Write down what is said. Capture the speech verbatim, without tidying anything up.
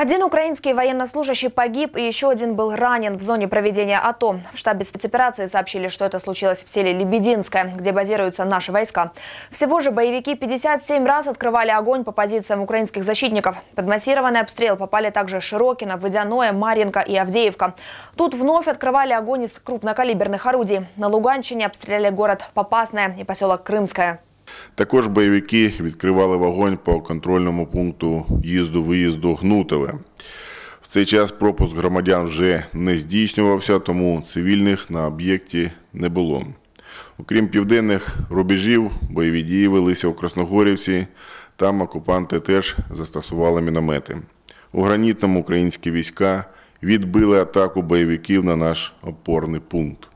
Один украинский военнослужащий погиб и еще один был ранен в зоне проведения АТО. В штабе спецоперации сообщили, что это случилось в селе Лебединское, где базируются наши войска. Всего же боевики пятьдесят семь раз открывали огонь по позициям украинских защитников. Под массированный обстрел попали также Широкино, Водяное, Марьинка и Авдеевка. Тут вновь открывали огонь из крупнокалиберных орудий. На Луганщине обстреляли город Попасное и поселок Крымское. Також бойовики відкривали вогонь по контрольному пункту в'їзду-виїзду Гнутове. В цей час пропуск громадян вже не здійснювався, тому цивільних на об'єкті не було. Окрім південних рубежів, бойові дії велися у Красногорівці, там окупанти теж застосували міномети. У Гранітному українські війська відбили атаку бойовиків на наш опорний пункт.